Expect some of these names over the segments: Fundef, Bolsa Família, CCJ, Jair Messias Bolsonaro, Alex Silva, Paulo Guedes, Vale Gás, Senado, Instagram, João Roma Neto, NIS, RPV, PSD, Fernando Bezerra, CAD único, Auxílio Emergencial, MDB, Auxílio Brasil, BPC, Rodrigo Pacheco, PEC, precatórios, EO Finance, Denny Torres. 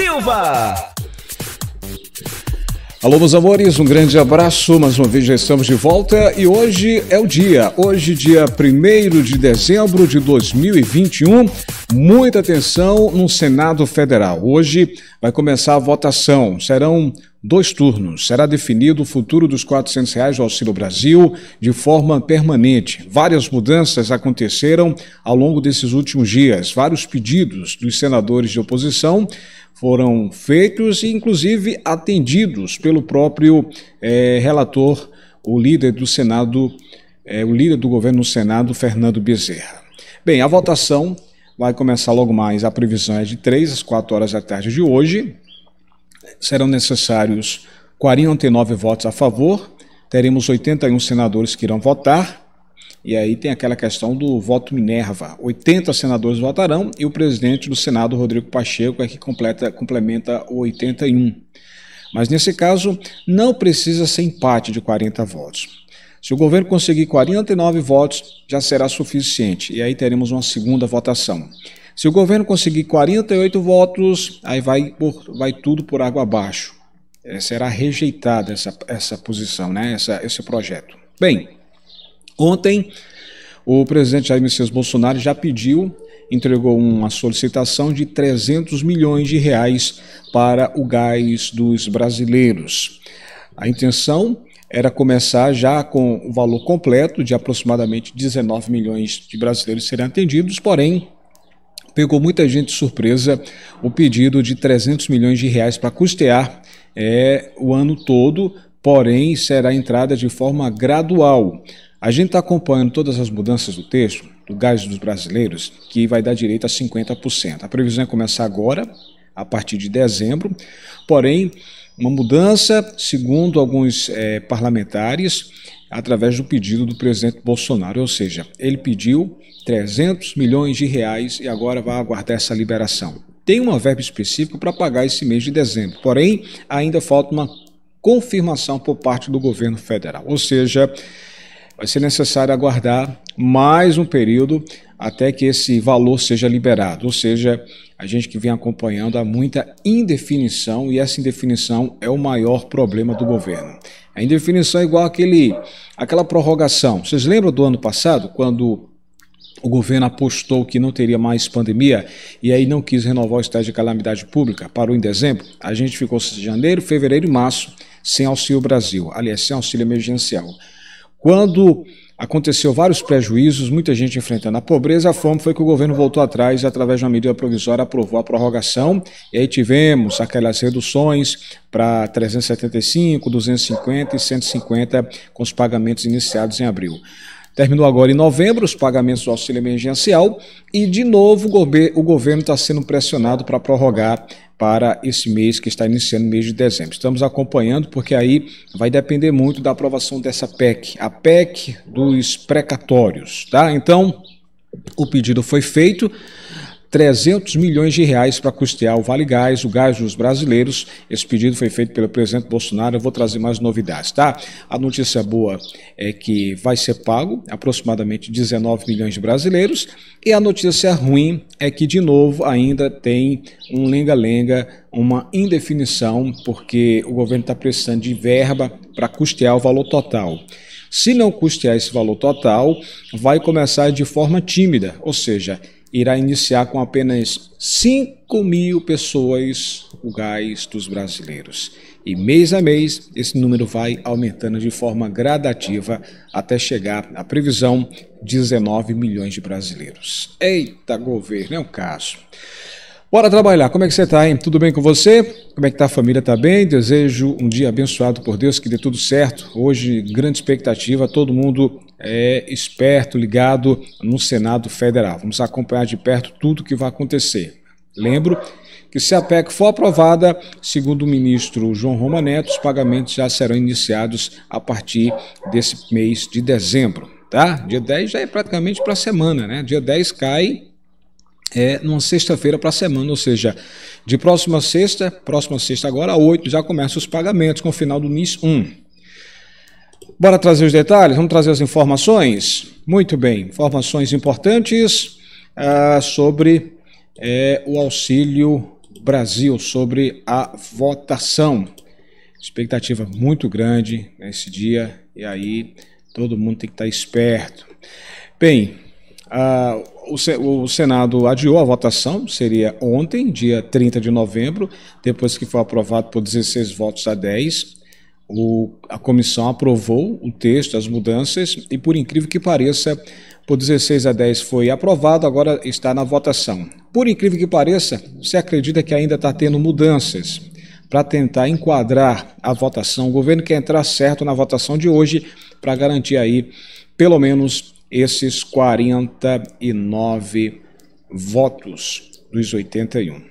Silva. Alô, meus amores, um grande abraço, mais uma vez já estamos de volta e hoje é o dia. Hoje, dia 1º de dezembro de 2021, muita atenção no Senado Federal. Hoje vai começar a votação, serão 2 turnos. Será definido o futuro dos R$ 400 do Auxílio Brasil de forma permanente. Várias mudanças aconteceram ao longo desses últimos dias. Vários pedidos dos senadores de oposição foram feitos e, inclusive, atendidos pelo próprio relator, o líder do Senado, o líder do governo no Senado, Fernando Bezerra. Bem, a votação vai começar logo mais. A previsão é de 3 às 4 horas da tarde de hoje. Serão necessários 49 votos a favor, teremos 81 senadores que irão votar, e aí tem aquela questão do voto Minerva. 80 senadores votarão e o presidente do Senado, Rodrigo Pacheco, é que complementa o 81. Mas nesse caso, não precisa ser empate de 40 votos. Se o governo conseguir 49 votos, já será suficiente, e aí teremos uma segunda votação. Se o governo conseguir 48 votos, aí vai tudo por água abaixo. Será rejeitada essa posição, né? Esse projeto. Bem, ontem o presidente Jair Messias Bolsonaro já pediu, entregou uma solicitação de 300 milhões de reais para o gás dos brasileiros. A intenção era começar já com o valor completo de aproximadamente 19 milhões de brasileiros serem atendidos, porém pegou muita gente de surpresa o pedido de 300 milhões de reais para custear o ano todo, porém será entrada de forma gradual. A gente está acompanhando todas as mudanças do texto, do gás dos brasileiros, que vai dar direito a 50%. A previsão é começar agora, a partir de dezembro, porém uma mudança, segundo alguns parlamentares, através do pedido do presidente Bolsonaro, ou seja, ele pediu 300 milhões de reais e agora vai aguardar essa liberação. Tem uma verba específica para pagar esse mês de dezembro, porém ainda falta uma confirmação por parte do governo federal, ou seja, vai ser necessário aguardar mais um período até que esse valor seja liberado, ou seja, a gente que vem acompanhando há muita indefinição e essa indefinição é o maior problema do governo. A indefinição é igual àquela prorrogação. Vocês lembram do ano passado, quando o governo apostou que não teria mais pandemia e aí não quis renovar o estado de calamidade pública, parou em dezembro? A gente ficou em janeiro, fevereiro e março sem Auxílio Brasil, aliás, sem Auxílio Emergencial. Quando aconteceu vários prejuízos, muita gente enfrentando a pobreza, a fome, foi que o governo voltou atrás e, através de uma medida provisória, aprovou a prorrogação. E aí tivemos aquelas reduções para 375, 250 e 150 com os pagamentos iniciados em abril. Terminou agora em novembro os pagamentos do auxílio emergencial e, de novo, o governo está sendo pressionado para prorrogar para esse mês que está iniciando, mês de dezembro. Estamos acompanhando porque aí vai depender muito da aprovação dessa PEC, a PEC dos precatórios, tá? Então, o pedido foi feito, 300 milhões de reais para custear o Vale Gás, o gás dos brasileiros. Esse pedido foi feito pelo presidente Bolsonaro, eu vou trazer mais novidades, tá? A notícia boa é que vai ser pago aproximadamente 19 milhões de brasileiros e a notícia ruim é que, de novo, ainda tem um lenga-lenga, uma indefinição, porque o governo está precisando de verba para custear o valor total. Se não custear esse valor total, vai começar de forma tímida, ou seja, irá iniciar com apenas 5 mil pessoas o gás dos brasileiros. E mês a mês, esse número vai aumentando de forma gradativa até chegar, a previsão, 19 milhões de brasileiros. Eita, governo, é um caso. Bora trabalhar. Como é que você está, hein? Tudo bem com você? Como é que está a família? Está bem? Desejo um dia abençoado por Deus, que dê tudo certo. Hoje, grande expectativa, todo mundo esperto, ligado no Senado Federal. Vamos acompanhar de perto tudo que vai acontecer. Lembro que se a PEC for aprovada, segundo o ministro João Roma Neto, os pagamentos já serão iniciados a partir desse mês de dezembro, tá? Dia 10 já é praticamente para a semana, né? Dia 10 cai numa sexta-feira para a semana, ou seja, de próxima sexta agora, 8, já começam os pagamentos com o final do NIS 1. Bora trazer os detalhes? Vamos trazer as informações? Muito bem, informações importantes sobre o Auxílio Brasil sobre a votação. Expectativa muito grande nesse dia e aí todo mundo tem que estar esperto. Bem, o Senado adiou a votação, seria ontem, dia 30 de novembro, depois que foi aprovado por 16 votos a 10. A comissão aprovou o texto, as mudanças, e por incrível que pareça, por 16 a 10 foi aprovado, agora está na votação. Por incrível que pareça, você acredita que ainda está tendo mudanças para tentar enquadrar a votação. O governo quer entrar certo na votação de hoje para garantir aí pelo menos esses 49 votos dos 81.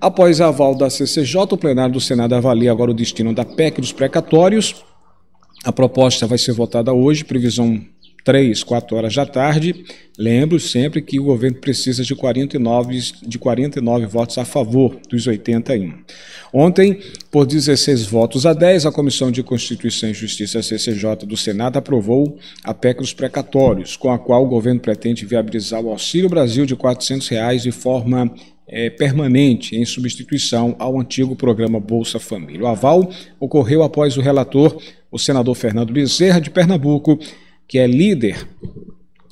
Após aval da CCJ, o plenário do Senado avalia agora o destino da PEC dos precatórios. A proposta vai ser votada hoje, previsão 3, 4 horas da tarde. Lembro sempre que o governo precisa de 49 votos a favor dos 81. Ontem, por 16 votos a 10, a Comissão de Constituição e Justiça, CCJ, do Senado aprovou a PEC dos precatórios, com a qual o governo pretende viabilizar o Auxílio Brasil de R$ 400 de forma permanente em substituição ao antigo programa Bolsa Família. O aval ocorreu após o relator, o senador Fernando Bezerra, de Pernambuco, que é líder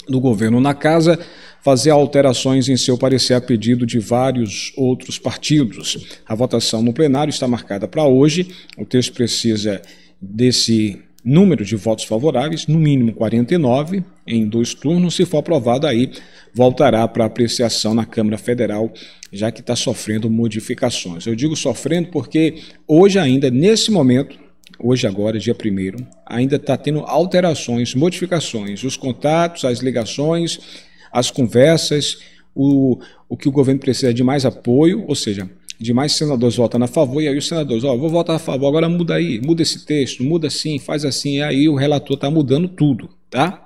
do governo na casa, fazer alterações em seu parecer a pedido de vários outros partidos. A votação no plenário está marcada para hoje. O texto precisa desse número de votos favoráveis, no mínimo 49, em 2 turnos. Se for aprovado, aí voltará para apreciação na Câmara Federal, já que está sofrendo modificações. Eu digo sofrendo porque hoje ainda, nesse momento, hoje agora, dia 1º, ainda está tendo alterações, modificações, os contatos, as ligações, as conversas, o que o governo precisa de mais apoio, ou seja, de mais senadores votando a favor, e aí os senadores, ó, vou votar a favor, agora muda aí, muda esse texto, muda assim, faz assim, e aí o relator está mudando tudo, tá?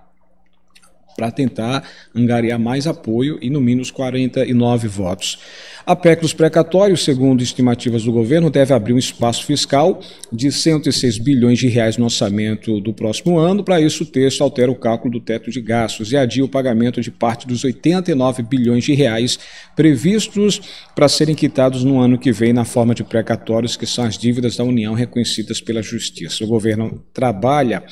Para tentar angariar mais apoio e no mínimo os 49 votos. A PEC dos precatórios, segundo estimativas do governo, deve abrir um espaço fiscal de 106 bilhões de reais no orçamento do próximo ano. Para isso, o texto altera o cálculo do teto de gastos e adia o pagamento de parte dos 89 bilhões de reais previstos para serem quitados no ano que vem na forma de precatórios, que são as dívidas da União reconhecidas pela Justiça. O governo trabalha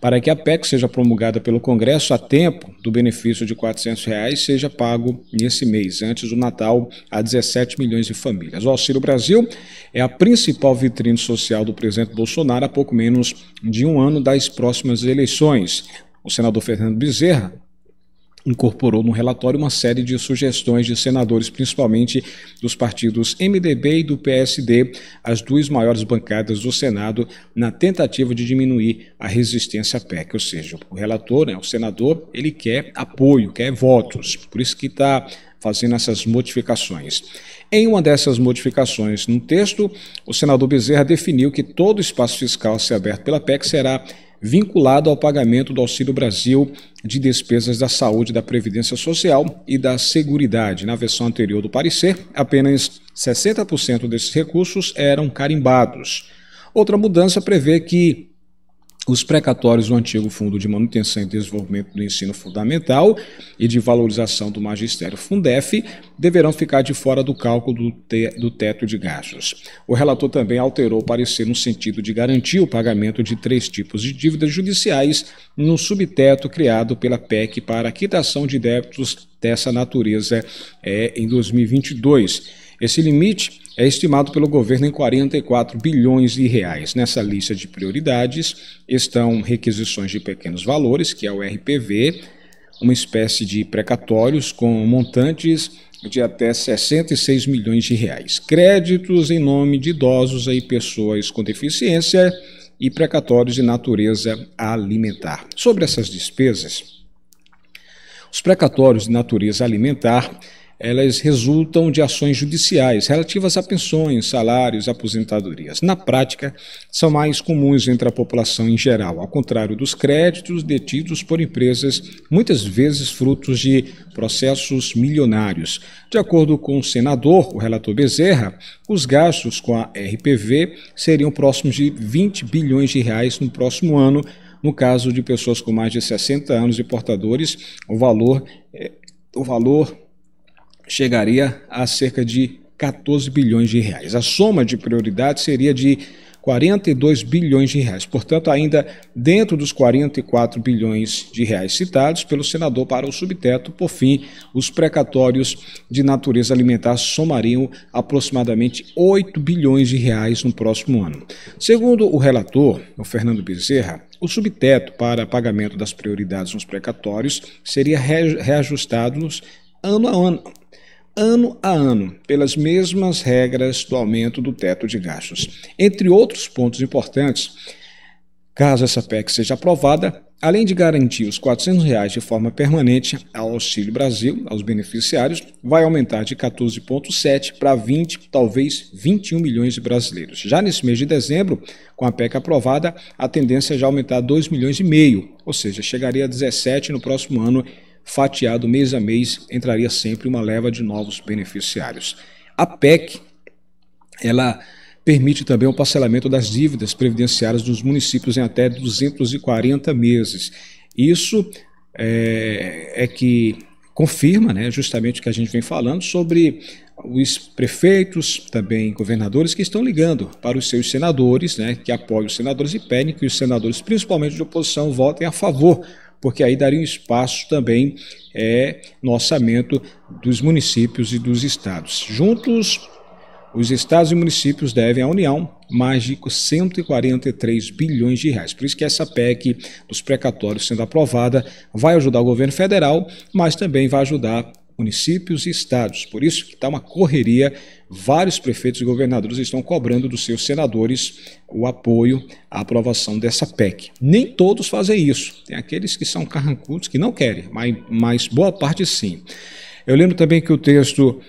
para que a PEC seja promulgada pelo Congresso a tempo do benefício de R$ 400 seja pago nesse mês, antes do Natal, a 17 milhões de famílias. O Auxílio Brasil é a principal vitrine social do presidente Bolsonaro há pouco menos de um ano das próximas eleições. O senador Fernando Bezerra incorporou no relatório uma série de sugestões de senadores, principalmente dos partidos MDB e do PSD, as duas maiores bancadas do Senado, na tentativa de diminuir a resistência à PEC. Ou seja, o relator, né, o senador, ele quer apoio, quer votos, por isso que está fazendo essas modificações. Em uma dessas modificações no texto, o senador Bezerra definiu que todo espaço fiscal a ser aberto pela PEC será vinculado ao pagamento do Auxílio Brasil de despesas da saúde, da Previdência Social e da Seguridade. Na versão anterior do parecer, apenas 60% desses recursos eram carimbados. Outra mudança prevê que os precatórios do antigo Fundo de Manutenção e Desenvolvimento do Ensino Fundamental e de Valorização do Magistério, Fundef, deverão ficar de fora do cálculo do teto de gastos. O relator também alterou o parecer no sentido de garantir o pagamento de 3 tipos de dívidas judiciais no subteto criado pela PEC para a quitação de débitos dessa natureza em 2022. Esse limite é estimado pelo governo em 44 bilhões de reais. Nessa lista de prioridades estão requisições de pequenos valores, que é o RPV, uma espécie de precatórios com montantes de até 66 milhões de reais. Créditos em nome de idosos e pessoas com deficiência e precatórios de natureza alimentar. Sobre essas despesas, os precatórios de natureza alimentar, elas resultam de ações judiciais relativas a pensões, salários, aposentadorias. Na prática, são mais comuns entre a população em geral, ao contrário dos créditos detidos por empresas, muitas vezes frutos de processos milionários. De acordo com o senador, o relator Bezerra, os gastos com a RPV seriam próximos de 20 bilhões de reais no próximo ano. No caso de pessoas com mais de 60 anos e portadores, o valor chegaria a cerca de 14 bilhões de reais. A soma de prioridade seria de 42 bilhões de reais, portanto ainda dentro dos 44 bilhões de reais citados pelo senador para o subteto. Por fim, os precatórios de natureza alimentar somariam aproximadamente 8 bilhões de reais no próximo ano. Segundo o relator, o Fernando Bezerra, o subteto para pagamento das prioridades nos precatórios seria reajustado ano a ano, pelas mesmas regras do aumento do teto de gastos. Entre outros pontos importantes, caso essa PEC seja aprovada, além de garantir os R$ 400 reais de forma permanente ao Auxílio Brasil, aos beneficiários, vai aumentar de 14,7 para 20, talvez 21 milhões de brasileiros. Já nesse mês de dezembro, com a PEC aprovada, a tendência é já aumentar 2,5 milhões, ou seja, chegaria a 17 no próximo ano. Fatiado mês a mês, entraria sempre uma leva de novos beneficiários. A PEC, ela permite também o parcelamento das dívidas previdenciárias dos municípios em até 240 meses. Isso é que confirma, né, justamente o que a gente vem falando sobre os prefeitos, também governadores, que estão ligando para os seus senadores, né, que apoiam os senadores e pedem que os senadores, principalmente de oposição, votem a favor, porque aí daria um espaço também no orçamento dos municípios e dos estados. Juntos, os estados e municípios devem à União mais de 143 bilhões de reais. Por isso que essa PEC dos precatórios sendo aprovada vai ajudar o governo federal, mas também vai ajudar municípios e estados. Por isso que está uma correria, vários prefeitos e governadores estão cobrando dos seus senadores o apoio à aprovação dessa PEC. Nem todos fazem isso, tem aqueles que são carrancudos que não querem, mas boa parte sim. Eu lembro também que o texto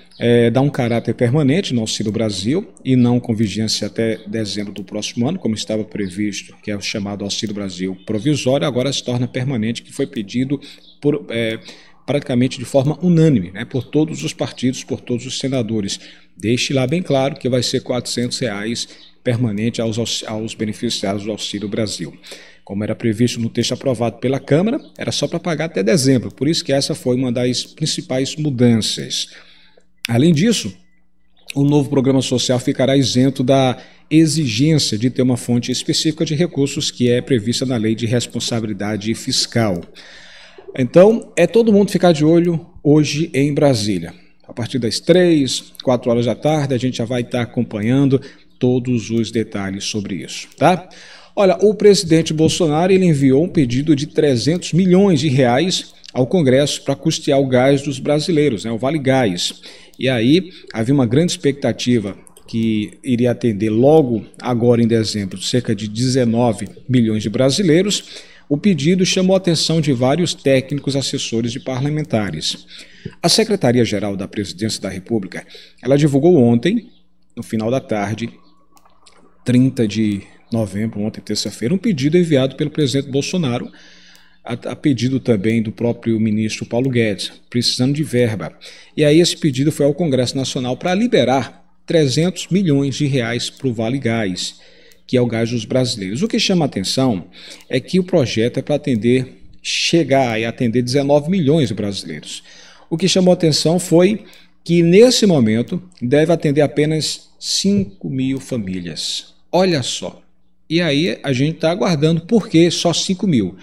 dá um caráter permanente no Auxílio Brasil e não com vigência até dezembro do próximo ano, como estava previsto, que é o chamado Auxílio Brasil provisório, agora se torna permanente, que foi pedido por... praticamente de forma unânime, né, por todos os partidos, por todos os senadores. Deixe lá bem claro que vai ser R$ 400 reais permanente aos beneficiários do Auxílio Brasil. Como era previsto no texto aprovado pela Câmara, era só para pagar até dezembro, por isso que essa foi uma das principais mudanças. Além disso, o novo programa social ficará isento da exigência de ter uma fonte específica de recursos que é prevista na Lei de Responsabilidade Fiscal. Então, é todo mundo ficar de olho hoje em Brasília. A partir das 3, 4 horas da tarde, a gente já vai estar acompanhando todos os detalhes sobre isso, tá? Olha, o presidente Bolsonaro ele enviou um pedido de 300 milhões de reais ao Congresso para custear o gás dos brasileiros, né, o Vale Gás. E aí, havia uma grande expectativa que iria atender logo agora em dezembro cerca de 19 milhões de brasileiros. O pedido chamou a atenção de vários técnicos, assessores e parlamentares. A Secretaria-Geral da Presidência da República, ela divulgou ontem, no final da tarde, 30 de novembro, ontem, terça-feira, um pedido enviado pelo presidente Bolsonaro, a pedido também do próprio ministro Paulo Guedes, precisando de verba. E aí esse pedido foi ao Congresso Nacional para liberar 300 milhões de reais para o Vale Gás, que é o gás dos brasileiros. O que chama a atenção é que o projeto é para atender 19 milhões de brasileiros. O que chamou a atenção foi que, nesse momento, deve atender apenas 5 mil famílias. Olha só. E aí a gente está aguardando por que só 5 mil.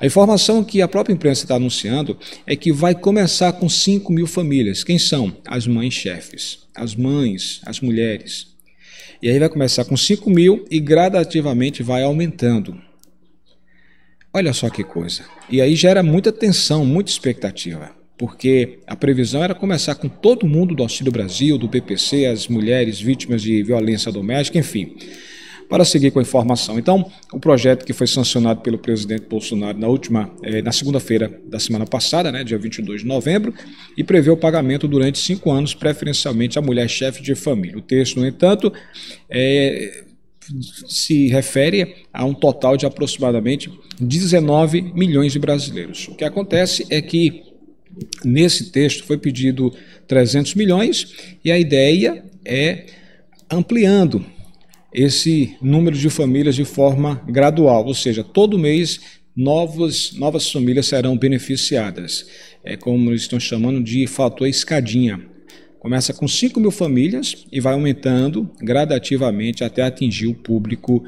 A informação que a própria imprensa está anunciando é que vai começar com 5 mil famílias. Quem são? As mães-chefes, as mães, as mulheres. E aí vai começar com 5 mil e gradativamente vai aumentando. Olha só que coisa. E aí gera muita tensão, muita expectativa, porque a previsão era começar com todo mundo do Auxílio Brasil, do BPC, as mulheres vítimas de violência doméstica, enfim. Para seguir com a informação, então, o projeto que foi sancionado pelo presidente Bolsonaro na segunda-feira da semana passada, né, dia 22 de novembro, e prevê o pagamento durante 5 anos, preferencialmente à mulher-chefe de família. O texto, no entanto, se refere a um total de aproximadamente 19 milhões de brasileiros. O que acontece é que, nesse texto, foi pedido 300 milhões e a ideia é ampliando esse número de famílias de forma gradual, ou seja, todo mês novas famílias serão beneficiadas. É como eles estão chamando de fator escadinha. Começa com 5 mil famílias e vai aumentando gradativamente até atingir o público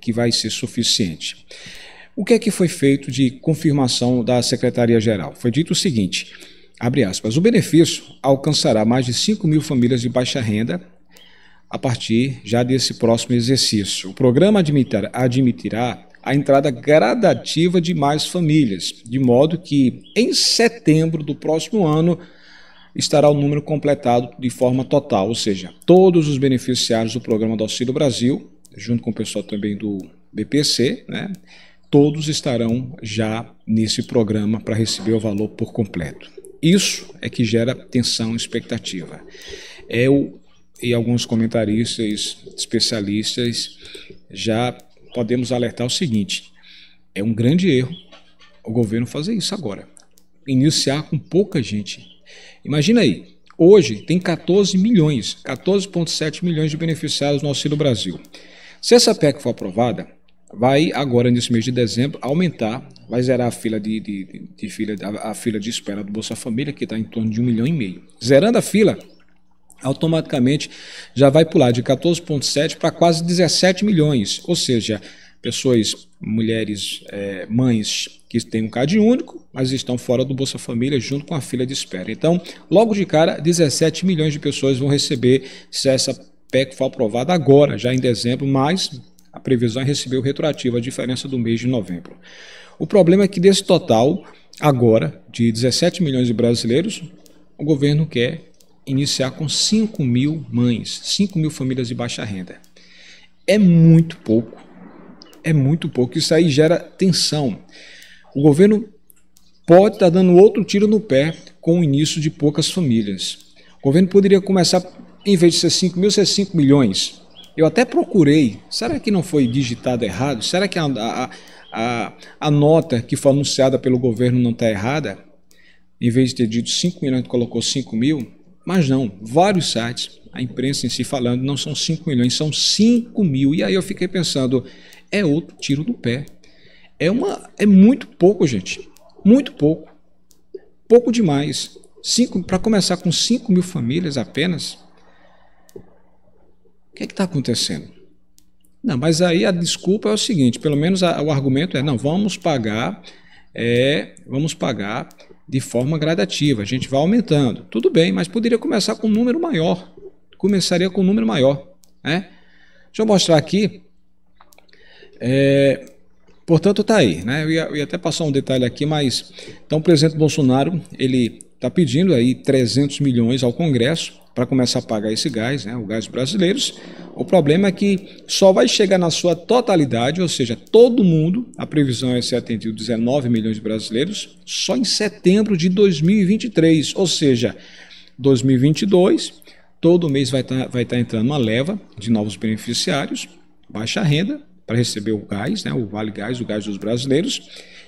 que vai ser suficiente. O que é que foi feito de confirmação da Secretaria-Geral? Foi dito o seguinte, abre aspas, o benefício alcançará mais de 5 mil famílias de baixa renda a partir já desse próximo exercício. O programa admitirá a entrada gradativa de mais famílias, de modo que em setembro do próximo ano estará o número completado de forma total, ou seja, todos os beneficiários do programa do Auxílio Brasil, junto com o pessoal também do BPC, né, todos estarão já nesse programa para receber o valor por completo. Isso é que gera tensão e expectativa. E alguns comentaristas, especialistas, já podemos alertar o seguinte, é um grande erro o governo fazer isso agora, iniciar com pouca gente. Imagina aí, hoje tem 14,7 milhões de beneficiários no Auxílio Brasil. Se essa PEC for aprovada, vai agora nesse mês de dezembro aumentar, vai zerar a fila de espera do Bolsa Família, que está em torno de 1,5 milhão. Zerando a fila, automaticamente já vai pular de 14,7 para quase 17 milhões, ou seja, pessoas, mulheres, mães que têm um CAD único, mas estão fora do Bolsa Família junto com a fila de espera. Então, logo de cara, 17 milhões de pessoas vão receber, se essa PEC for aprovada agora, já em dezembro, mas a previsão é receber o retroativo, a diferença do mês de novembro. O problema é que desse total, agora, de 17 milhões de brasileiros, o governo quer iniciar com 5 mil mães, 5 mil famílias de baixa renda. É muito pouco. É muito pouco, isso aí gera tensão. O governo pode estar dando outro tiro no pé com o início de poucas famílias. O governo poderia começar, em vez de ser 5 mil, ser 5 milhões. Eu até procurei, será que não foi digitado errado? Será que a nota que foi anunciada pelo governo não está errada? Em vez de ter dito 5 milhões, colocou 5 mil? Mas não, vários sites, a imprensa em si falando, não são 5 milhões, são 5 mil. E aí eu fiquei pensando, é outro tiro do pé. É muito pouco, gente. Muito pouco. Pouco demais. Para começar com 5 mil famílias apenas, o que é que está acontecendo? Não, mas aí a desculpa é o seguinte, pelo menos o argumento é, não, vamos pagar de forma gradativa, a gente vai aumentando. Tudo bem, mas poderia começar com um número maior. Começaria com um número maior, né? Deixa eu mostrar aqui. Portanto, está aí, né? Eu ia até passar um detalhe aqui, mas então o presidente Bolsonaro, ele está pedindo aí 300 milhões ao Congresso para começar a pagar esse gás, né? O gás brasileiro. O problema é que só vai chegar na sua totalidade, ou seja, todo mundo, a previsão é ser atendido 19 milhões de brasileiros, só em setembro de 2023, ou seja, 2022, todo mês vai estar entrando uma leva de novos beneficiários, baixa renda, para receber o gás, né, o Vale Gás, o gás dos brasileiros,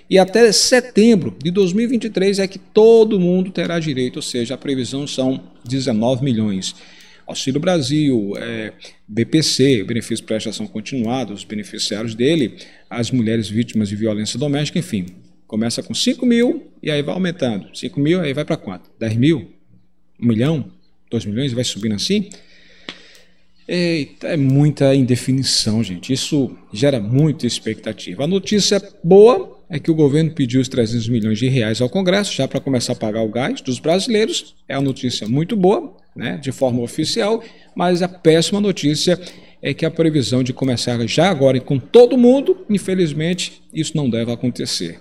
e até setembro de 2023 é que todo mundo terá direito, ou seja, a previsão são 19 milhões. Auxílio Brasil, BPC, benefício de prestação continuada, os beneficiários dele, as mulheres vítimas de violência doméstica, enfim, começa com 5 mil e aí vai aumentando, 5 mil aí vai para quanto? 10 mil? 1 milhão? 2 milhões? Vai subindo assim? Eita, é muita indefinição, gente. Isso gera muita expectativa. A notícia boa é que o governo pediu os 300 milhões de reais ao Congresso, já para começar a pagar o gás dos brasileiros. É uma notícia muito boa, né, de forma oficial, mas a péssima notícia é que a previsão de começar já agora e com todo mundo, infelizmente, isso não deve acontecer.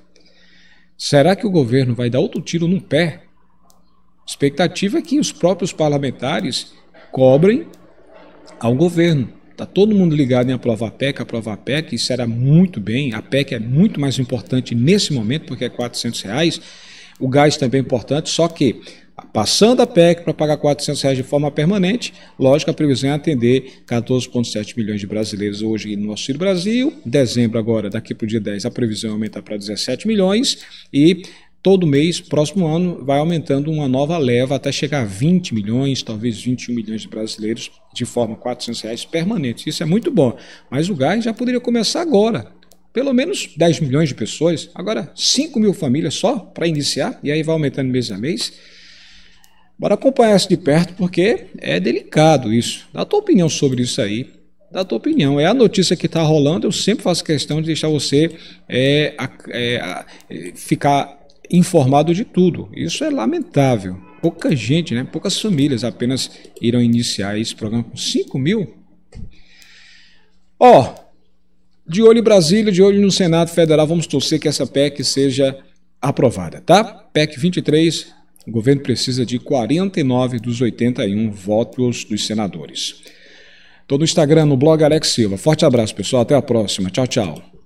Será que o governo vai dar outro tiro no pé? A expectativa é que os próprios parlamentares cobrem ao governo. Está todo mundo ligado em aprovar a PEC, e será muito bem, a PEC é muito mais importante nesse momento, porque é R$400, o gás também é importante, só que passando a PEC para pagar R$400 de forma permanente, lógico, a previsão é atender 14,7 milhões de brasileiros hoje no Auxílio Brasil, em dezembro agora, daqui para o dia 10, a previsão é aumentar para 17 milhões, e todo mês, próximo ano, vai aumentando uma nova leva até chegar a 20 milhões, talvez 21 milhões de brasileiros, de forma R$400 permanente. Isso é muito bom, mas o gás já poderia começar agora. Pelo menos 10 milhões de pessoas, agora 5 mil famílias só para iniciar, e aí vai aumentando mês a mês. Bora acompanhar isso de perto porque é delicado isso. Dá a tua opinião sobre isso aí. Dá a tua opinião. É a notícia que está rolando. Eu sempre faço questão de deixar você ficar informado de tudo. Isso é lamentável. Pouca gente, né? Poucas famílias apenas irão iniciar esse programa com 5 mil. Ó, de olho em Brasília, de olho no Senado Federal, vamos torcer que essa PEC seja aprovada, tá? PEC 23, o governo precisa de 49 dos 81 votos dos senadores. Tô no Instagram, no blog Alex Silva. Forte abraço, pessoal. Até a próxima. Tchau, tchau.